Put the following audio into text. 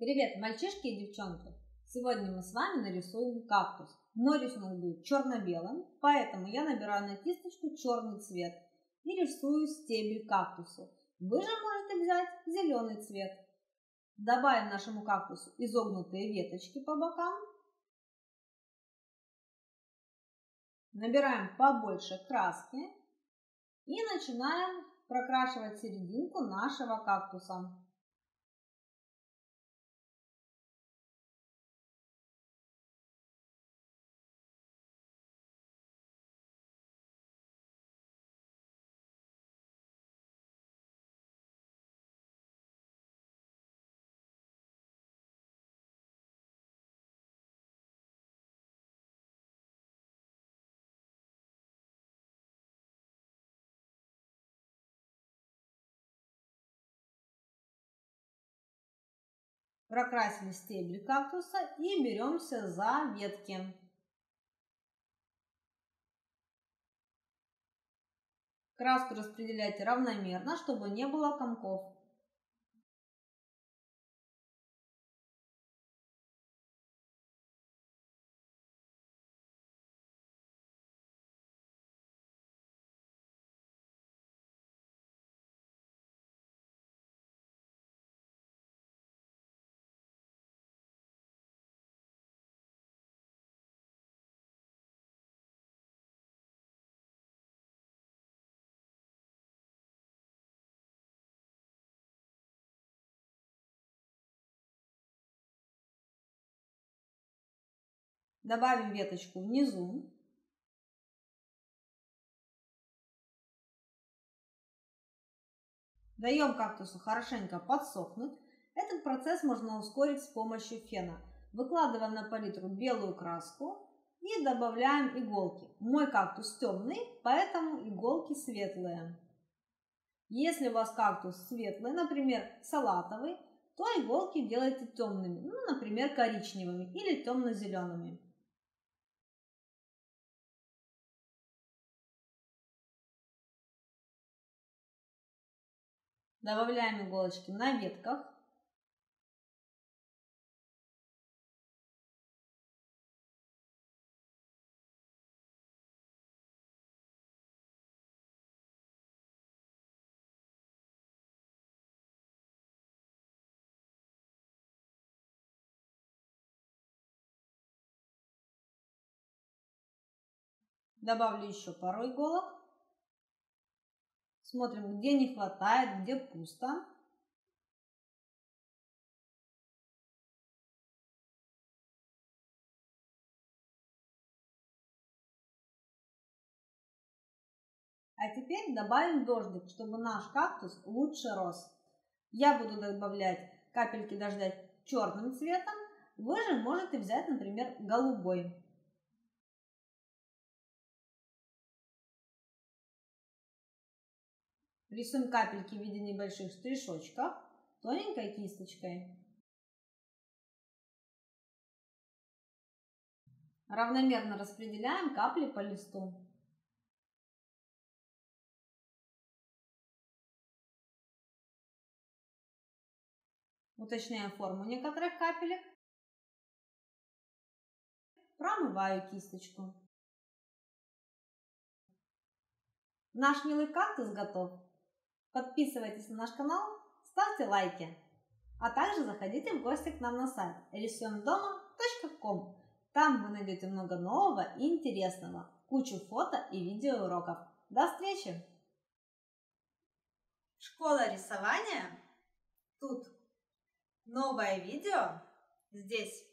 Привет, мальчишки и девчонки! Сегодня мы с вами нарисуем кактус, но рисунок будет черно-белым, поэтому я набираю на кисточку черный цвет и рисую стебель кактуса. Вы же можете взять зеленый цвет. Добавим нашему кактусу изогнутые веточки по бокам. Набираем побольше краски и начинаем прокрашивать серединку нашего кактуса. Прокрасили стебель кактуса и беремся за ветки. Краску распределяйте равномерно, чтобы не было комков. Добавим веточку внизу. Даем кактусу хорошенько подсохнуть. Этот процесс можно ускорить с помощью фена. Выкладываем на палитру белую краску и добавляем иголки. Мой кактус темный, поэтому иголки светлые. Если у вас кактус светлый, например, салатовый, то иголки делайте темными, например, коричневыми или темно-зелеными. Добавляем иголочки на ветках. Добавлю еще пару иголок. Смотрим, где не хватает, где пусто. А теперь добавим дождик, чтобы наш кактус лучше рос. Я буду добавлять капельки дождя черным цветом. Вы же можете взять, например, голубой. Рисуем капельки в виде небольших штришочков тоненькой кисточкой. Равномерно распределяем капли по листу. Уточняем форму некоторых капелек. Промываю кисточку. Наш милый кактус готов. Подписывайтесь на наш канал, ставьте лайки, а также заходите в гости к нам на сайт risuemdoma.com. Там вы найдете много нового и интересного, кучу фото и видео уроков. До встречи! Школа рисования тут. Новое видео здесь.